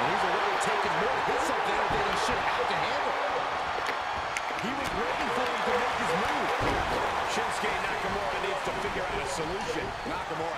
And he's already taken more hits up there than he should have to handle. He was waiting for him to make his move. Shinsuke Nakamura needs to figure out a solution. Nakamura.